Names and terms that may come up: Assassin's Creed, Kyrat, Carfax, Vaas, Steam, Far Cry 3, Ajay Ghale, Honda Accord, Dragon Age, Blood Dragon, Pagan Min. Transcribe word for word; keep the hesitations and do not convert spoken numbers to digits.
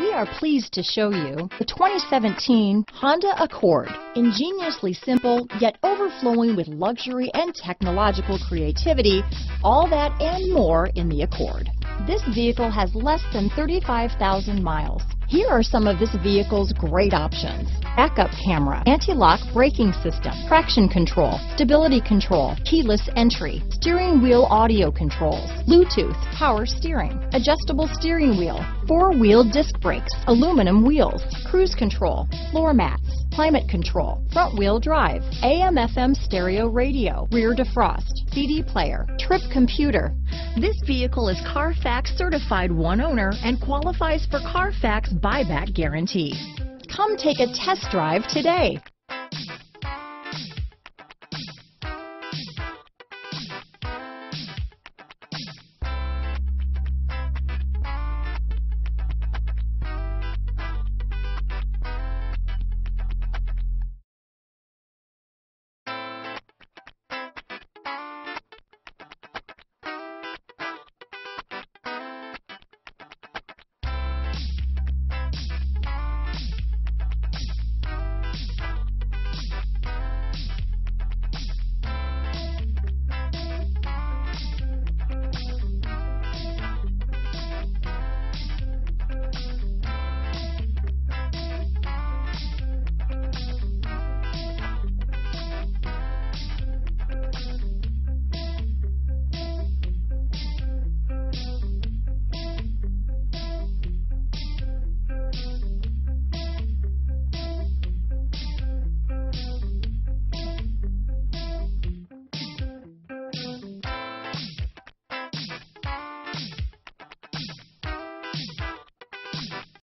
We are pleased to show you the twenty seventeen Honda Accord. Ingeniously simple, yet overflowing with luxury and technological creativity, all that and more in the Accord. This vehicle has less than thirty-five thousand miles. Here are some of this vehicle's great options: backup camera, anti-lock braking system, traction control, stability control, keyless entry, steering wheel audio controls, Bluetooth, power steering, adjustable steering wheel, four-wheel disc brakes, aluminum wheels, cruise control, floor mats, climate control, front-wheel drive, A M F M stereo radio, rear defrost, C D player, trip computer. This vehicle is Carfax certified one owner and qualifies for Carfax buyback guarantee. Come take a test drive today.